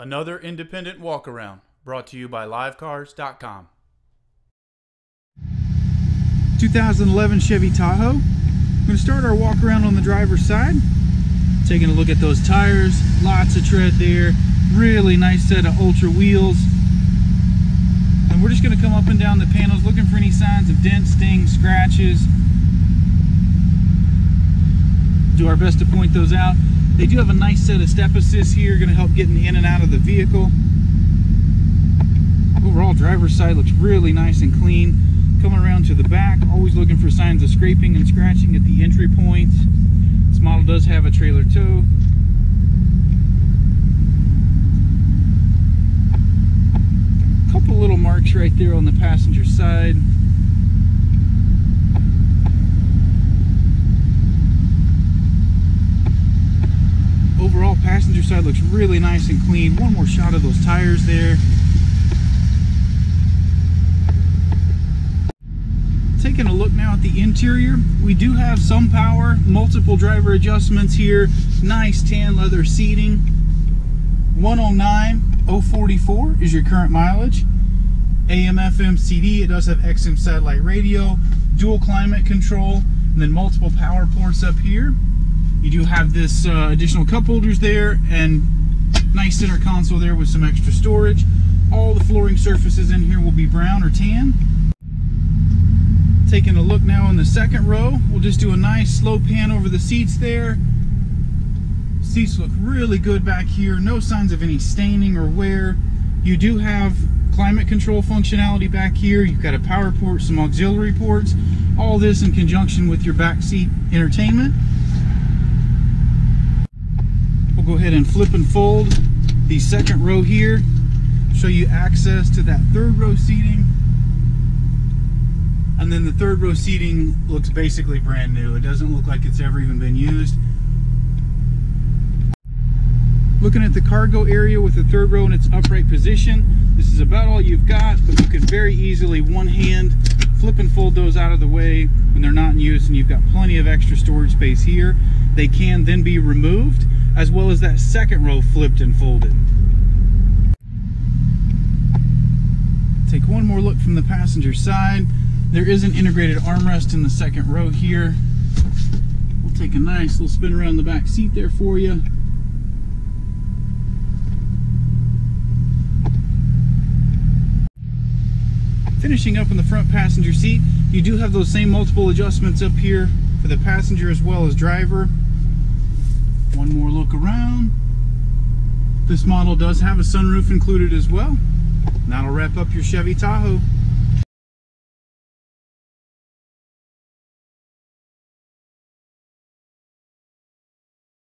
Another independent walk around brought to you by livecars.com. 2011 Chevy Tahoe. I'm going to start our walk around on the driver's side. Taking a look at those tires, lots of tread there, really nice set of Ultra Wheels. And we're just going to come up and down the panels looking for any signs of dents, stings, scratches. Do our best to point those out. They do have a nice set of step assists here, going to help getting in and out of the vehicle. Overall, driver's side looks really nice and clean. Coming around to the back, always looking for signs of scraping and scratching at the entry points. This model does have a trailer tow. A couple little marks right there on the passenger side. Overall, passenger side looks really nice and clean. One more shot of those tires there. Taking a look now at the interior, we do have some power, multiple driver adjustments here, nice tan leather seating. 109,044 is your current mileage. AM, FM, CD, it does have XM satellite radio, dual climate control, and then multiple power ports up here. You do have this additional cup holders there and nice center console there with some extra storage. All the flooring surfaces in here will be brown or tan. Taking a look now in the second row, we'll just do a nice slow pan over the seats there. Seats look really good back here, no signs of any staining or wear. You do have climate control functionality back here. You've got a power port, some auxiliary ports, all this in conjunction with your back seat entertainment. We'll go ahead and flip and fold the second row here, show you access to that third row seating. And then the third row seating looks basically brand new. It doesn't look like it's ever even been used. Looking at the cargo area with the third row in its upright position, this is about all you've got, but you can very easily one hand flip and fold those out of the way when they're not in use, and you've got plenty of extra storage space here. They can then be removed, as well as that second row flipped and folded. Take one more look from the passenger side. There is an integrated armrest in the second row here. We'll take a nice little spin around the back seat there for you. Finishing up in the front passenger seat, you do have those same multiple adjustments up here for the passenger as well as driver. One more look around. This model does have a sunroof included as well. And that'll wrap up your Chevy Tahoe.